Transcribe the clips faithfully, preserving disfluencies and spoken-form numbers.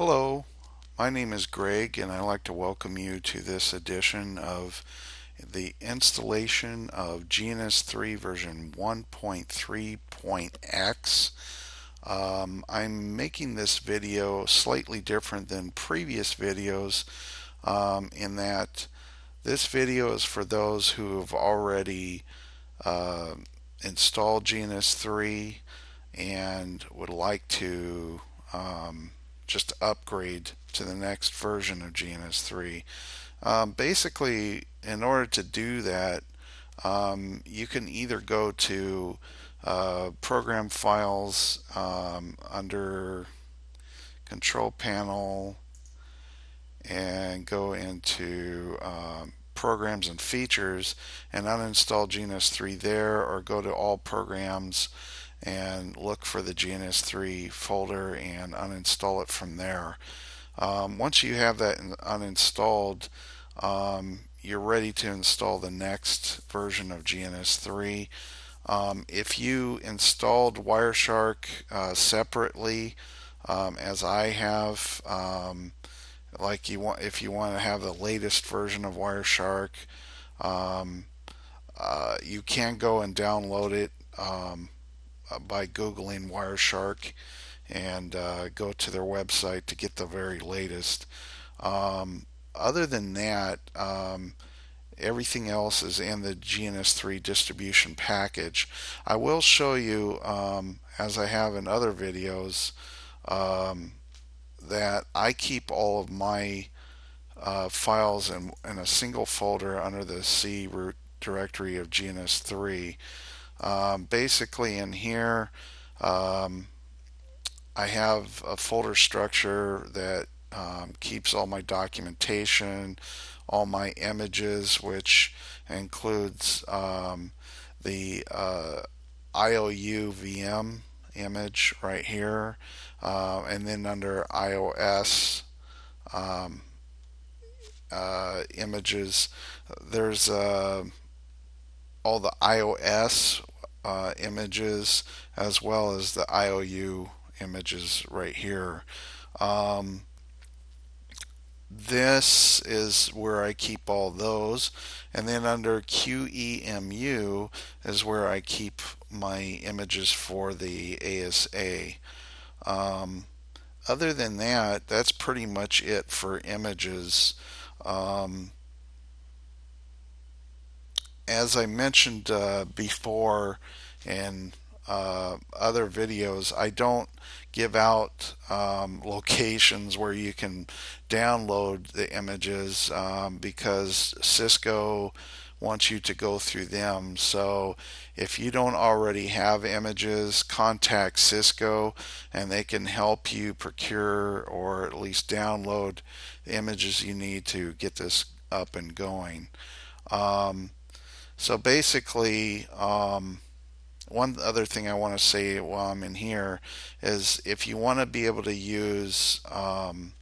Hello, my name is Greg and I'd like to welcome you to this edition of the installation of G N S three version one point three.x. Um, I'm making this video slightly different than previous videos um, in that this video is for those who have already uh, installed G N S three and would like to um, just upgrade to the next version of G N S three. Um, basically, in order to do that, um, you can either go to uh, Program Files um, under Control Panel and go into um, Programs and Features and uninstall G N S three there, or go to All Programs and look for the G N S three folder and uninstall it from there. Um, once you have that uninstalled, um, you're ready to install the next version of G N S three. Um, if you installed Wireshark uh, separately, um, as I have, um, like you want, if you want to have the latest version of Wireshark, um, uh, you can go and download it Um, by googling Wireshark and uh, go to their website to get the very latest. Um, other than that, um, everything else is in the G N S three distribution package. I will show you, um, as I have in other videos, um, that I keep all of my uh, files in, in a single folder under the C root directory of G N S three. Um, basically in here um, I have a folder structure that um, keeps all my documentation, all my images, which includes um, the uh, I O U V M image right here, uh, and then under iOS um, uh, images there's a all the iOS uh, images as well as the I O U images right here. Um, this is where I keep all those, and then under Q E M U is where I keep my images for the A S A. Um, other than that, that's pretty much it for images. Um, As I mentioned uh, before in uh, other videos, I don't give out um, locations where you can download the images um, because Cisco wants you to go through them. So if you don't already have images, contact Cisco and they can help you procure or at least download the images you need to get this up and going. Um, So basically, um, one other thing I want to say while I'm in here is if you want to be able to use um,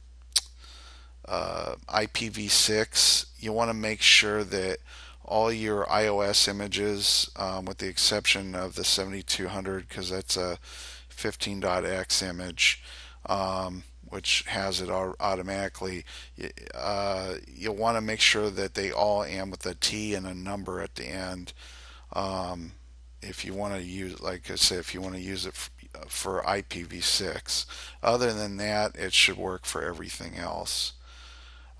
uh, I P v six, you want to make sure that all your iOS images, um, with the exception of the seventy-two hundred, because that's a fifteen dot x image, um, which has it automatically, uh, you'll want to make sure that they all end with a T and a number at the end. Um, if you want to use, like I said, if you want to use it for I P v six. Other than that, it should work for everything else.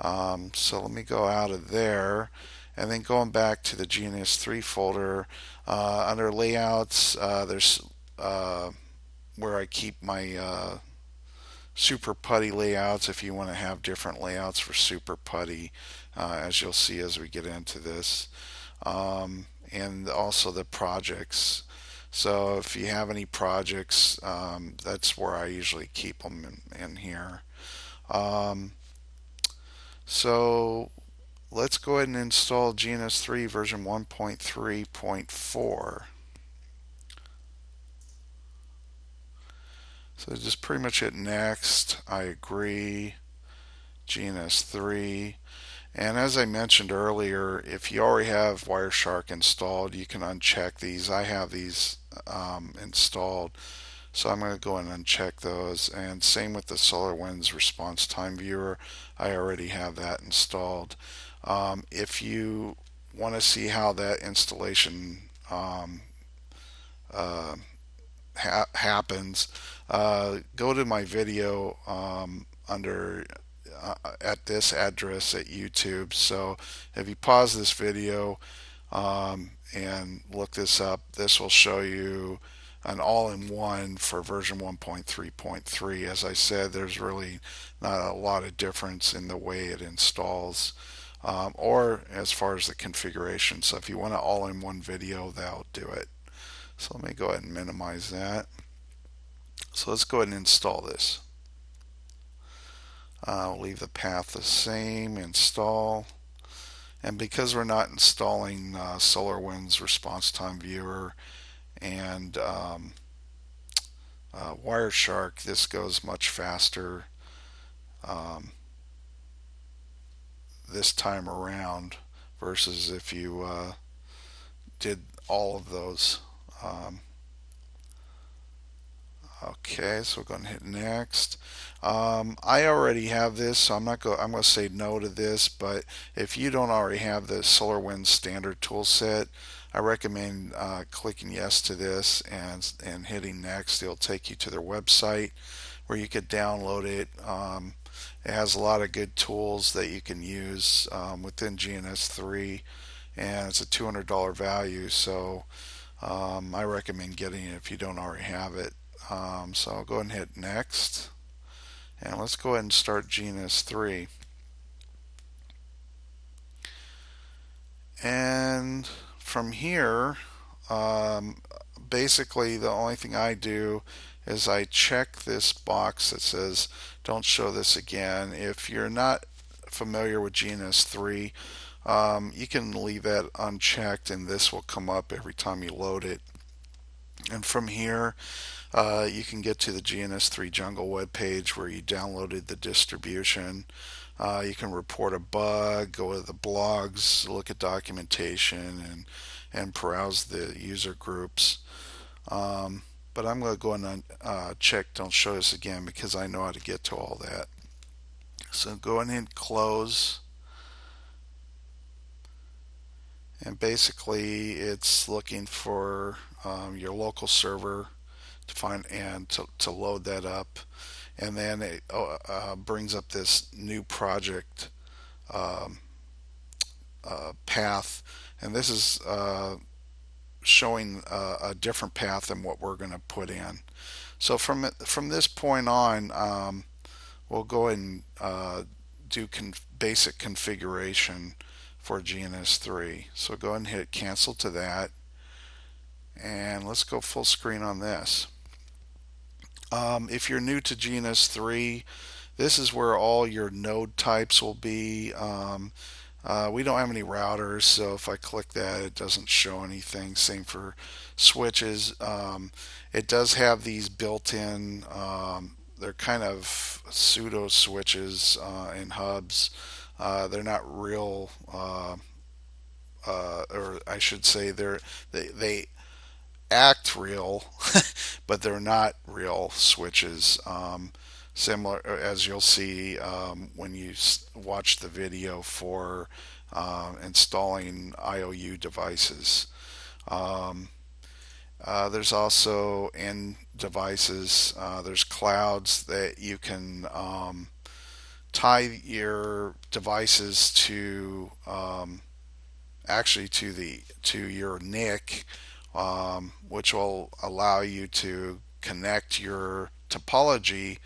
Um, so let me go out of there, and then going back to the G N S three folder, uh, under Layouts, uh, there's uh, where I keep my uh, Super Putty layouts if you want to have different layouts for Super Putty, uh, as you'll see as we get into this, um, and also the projects. So if you have any projects, um, that's where I usually keep them in, in here. Um, so let's go ahead and install G N S three version one point three point four. So just pretty much hit next, I agree, G N S three, and as I mentioned earlier, if you already have Wireshark installed, you can uncheck these. I have these um, installed, So I'm going to go in and check those, and same with the SolarWinds Response Time Viewer. I already have that installed. Um, if you want to see how that installation um, uh, ha happens, uh, go to my video um, under uh, at this address at YouTube. So if you pause this video um, and look this up, this will show you an all-in-one for version one point three point three. As I said, there's really not a lot of difference in the way it installs um, or as far as the configuration. So if you want an all-in-one video, that'll do it. So let me go ahead and minimize that. So let's go ahead and install this. Uh, I'll leave the path the same, install. And because we're not installing uh, SolarWinds Response Time Viewer and um, uh, Wireshark, this goes much faster um, this time around versus if you uh, did all of those. Um, okay, so we're going to hit next. Um, I already have this, so I'm not going. I'm going to say no to this. But if you don't already have the SolarWinds standard toolset, I recommend uh, clicking yes to this and and hitting next. It'll take you to their website where you could download it. Um, it has a lot of good tools that you can use um, within G N S three, and it's a two hundred dollar value. So um, I recommend getting it if you don't already have it. Um, so I'll go ahead and hit next, and let's go ahead and start G N S three. And from here, um, basically the only thing I do is I check this box that says don't show this again. If you're not familiar with G N S three, um, you can leave that unchecked and this will come up every time you load it. And from here, uh, you can get to the G N S three Jungle web page where you downloaded the distribution. Uh, you can report a bug, go to the blogs, look at documentation, and and browse the user groups. Um, but I'm going to go and uh, check don't show this again because I know how to get to all that. So go ahead and close. And basically it's looking for um, your local server to find and to, to load that up. And then it uh, brings up this new project um, uh, path, and this is uh, showing a, a different path than what we're going to put in. So from from this point on, um, we'll go ahead and uh, do con basic configuration for G N S three. So go ahead and hit cancel to that, and let's go full screen on this. Um, if you're new to G N S three, this is where all your node types will be. Um, uh, we don't have any routers, so if I click that, it doesn't show anything. Same for switches. Um, it does have these built-in, um, they're kind of pseudo switches uh, and hubs. Uh, they're not real, uh, uh, or I should say they're, they, they act real but they're not real switches, um, similar as you'll see um, when you watch the video for uh, installing I O U devices. Um, uh, there's also end devices, uh, there's clouds that you can um, tie your devices to, um, actually to the to your N I C, Um, which will allow you to connect your topology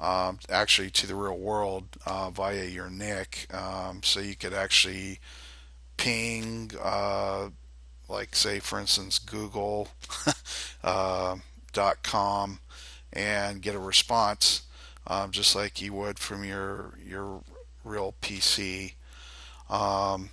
um, actually to the real world uh, via your N I C. Um, so you could actually ping, uh, like say for instance Google uh, .com, and get a response um, just like you would from your your real P C. Um,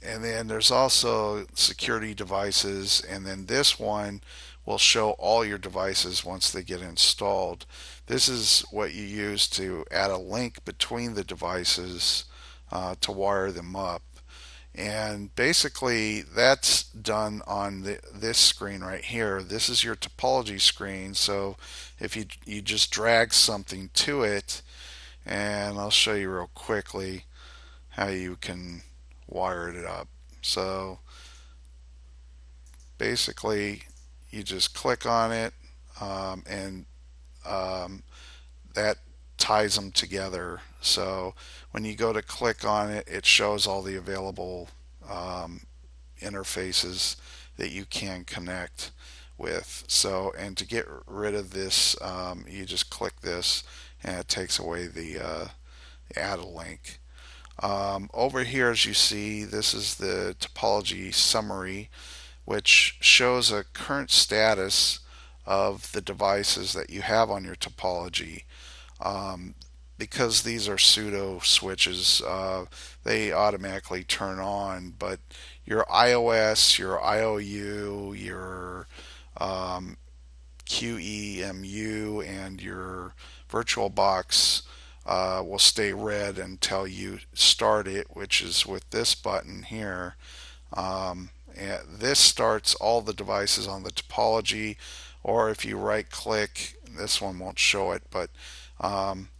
And then there's also security devices, and then this one will show all your devices once they get installed. This is what you use to add a link between the devices uh, to wire them up. And basically that's done on the, this screen right here. This is your topology screen. So if you, you just drag something to it, and I'll show you real quickly how you can wire it up. So basically you just click on it, um, and um, that ties them together. So when you go to click on it, it shows all the available um, interfaces that you can connect with. So, and to get rid of this, um, you just click this and it takes away the uh, add a link. Um, over here, as you see, this is the topology summary, which shows a current status of the devices that you have on your topology. Um, because these are pseudo switches, uh, they automatically turn on, but your iOS, your I O U, your um, Q E M U, and your VirtualBox uh, will stay red until you start it, which is with this button here. Um, and this starts all the devices on the topology, or if you right click, this one won't show it, but um,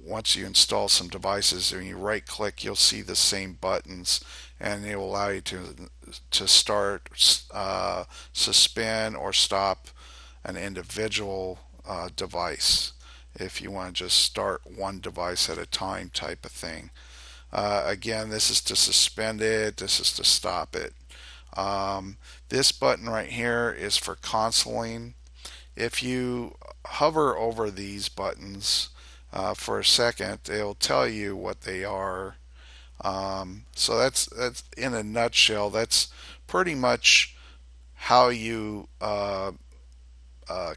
once you install some devices and you right click, you'll see the same buttons, and they will allow you to, to start, uh, suspend, or stop an individual uh, device if you want to just start one device at a time type of thing. Uh, again, this is to suspend it, this is to stop it. Um, this button right here is for consoling. If you hover over these buttons uh, for a second, it'll tell you what they are. Um, so that's, that's in a nutshell, that's pretty much how you uh, uh,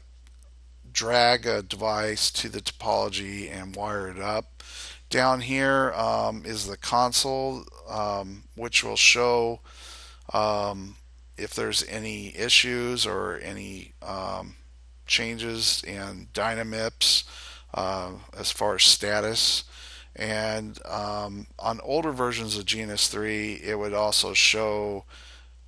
drag a device to the topology and wire it up. Down here um, is the console, um, which will show um, if there's any issues or any um, changes in Dynamips uh, as far as status. And um, on older versions of G N S three, it would also show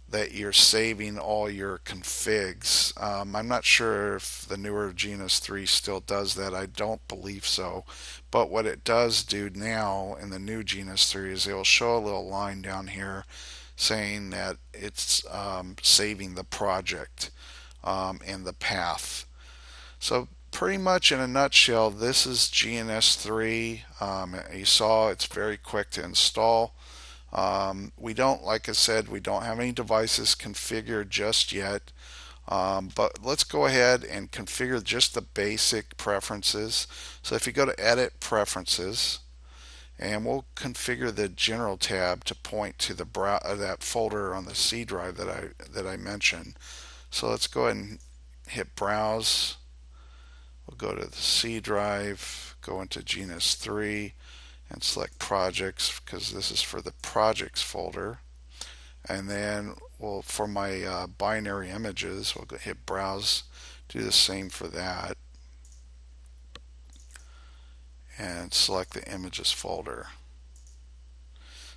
that you're saving all your configs. Um, I'm not sure if the newer G N S three still does that. I don't believe so. But what it does do now in the new G N S three is it will show a little line down here saying that it's um, saving the project um, and the path. So pretty much in a nutshell, this is G N S three. Um, you saw it's very quick to install. Um, we don't, like I said, we don't have any devices configured just yet, um, but let's go ahead and configure just the basic preferences. So if you go to Edit Preferences, and we'll configure the General tab to point to the brow uh, that folder on the C drive that I that I mentioned. So let's go ahead and hit Browse. We'll go to the C drive, go into G N S three, and select projects because this is for the projects folder. And then we'll, for my uh, binary images, we'll go hit browse, do the same for that, and select the images folder.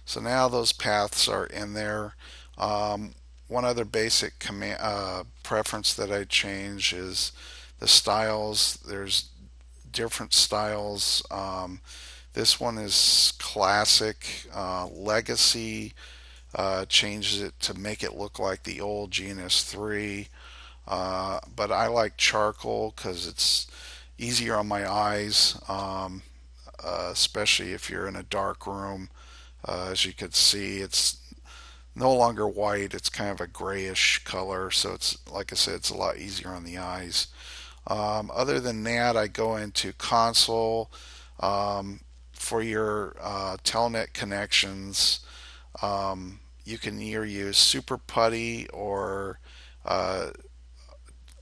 So now those paths are in there. Um, one other basic command uh, preference that I change is the styles. There's different styles. Um, This one is classic. Uh, legacy uh, changes it to make it look like the old G N S three. Uh, but I like charcoal because it's easier on my eyes, um, uh, especially if you're in a dark room. Uh, as you can see, it's no longer white. It's kind of a grayish color. So it's, like I said, it's a lot easier on the eyes. Um, other than that, I go into console. Um, For your uh, telnet connections, um, you can either use Super Putty or, uh,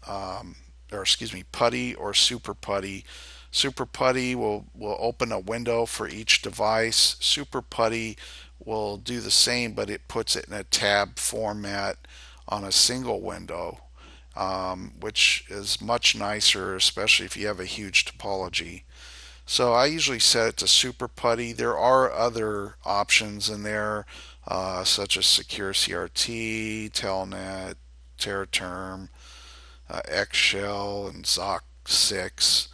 um, or excuse me, PuTTY or Super Putty. Super Putty will will open a window for each device. Super Putty will do the same, but it puts it in a tab format on a single window, um, which is much nicer, especially if you have a huge topology. So I usually set it to Super Putty. There are other options in there. uh, such as Secure C R T, Telnet, TeraTerm, uh, Xshell, and Zoc six.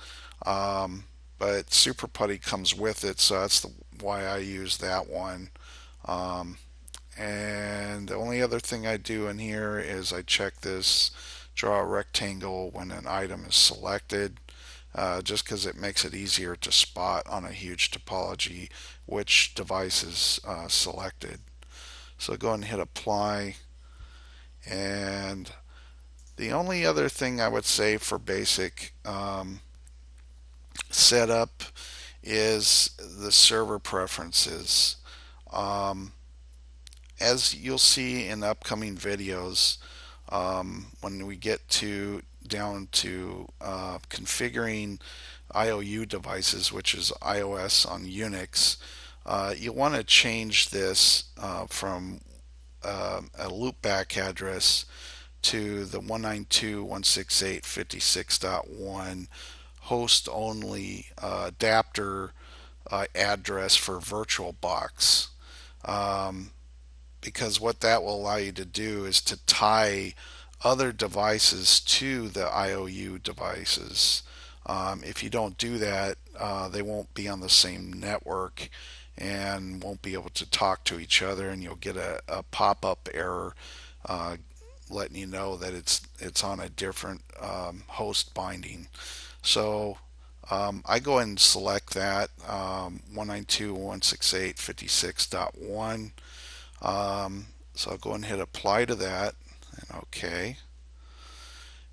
Um, but Super Putty comes with it, so that's the, why I use that one. Um, and the only other thing I do in here is I check this draw a rectangle when an item is selected, uh, just because it makes it easier to spot on a huge topology which device is uh, selected. So go ahead and hit apply. And the only other thing I would say for basic um, setup is the server preferences. Um, as you'll see in upcoming videos, um, when we get to down to uh, configuring I O U devices, which is iOS on Unix, uh, you want to change this uh, from Uh, a loopback address to the one ninety-two dot one sixty-eight dot fifty-six dot one host only uh, adapter uh, address for VirtualBox, um, because what that will allow you to do is to tie other devices to the I O U devices. Um, if you don't do that, uh, they won't be on the same network and won't be able to talk to each other, and you'll get a, a pop-up error uh, letting you know that it's it's on a different um, host binding. So um, I go ahead and select that um, one ninety-two dot one sixty-eight dot fifty-six dot one. Um, so I'll go ahead and hit apply to that and OK.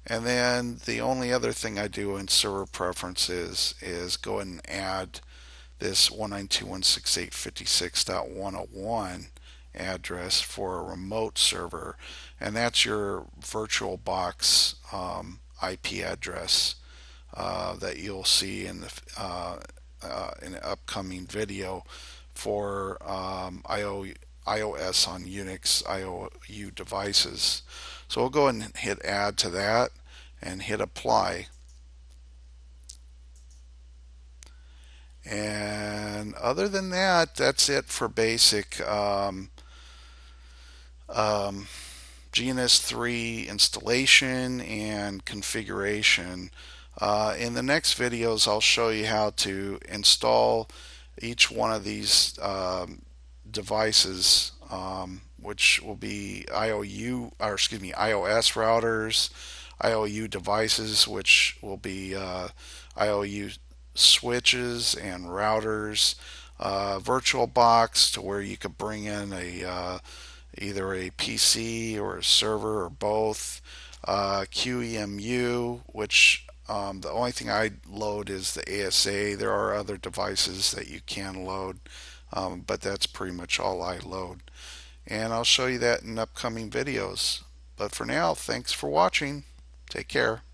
And then the only other thing I do in server preferences is go ahead and add this one ninety-two dot one sixty-eight dot fifty-six dot one oh one address for a remote server, and that's your VirtualBox um, I P address uh, that you'll see in the uh, uh, in an upcoming video for um, iOS on Unix I O U devices. So we'll go ahead and hit add to that and hit apply. And other than that, that's it for basic um, um, G N S three installation and configuration. Uh, in the next videos, I'll show you how to install each one of these um, devices, um, which will be I O U, or excuse me, iOS routers, I O U devices, which will be uh, I O U switches and routers, uh, VirtualBox, to where you could bring in a uh, either a P C or a server or both, uh, Q E M U, which um, the only thing I load is the A S A. There are other devices that you can load, um, but that's pretty much all I load, and I'll show you that in upcoming videos. But for now, thanks for watching. Take care.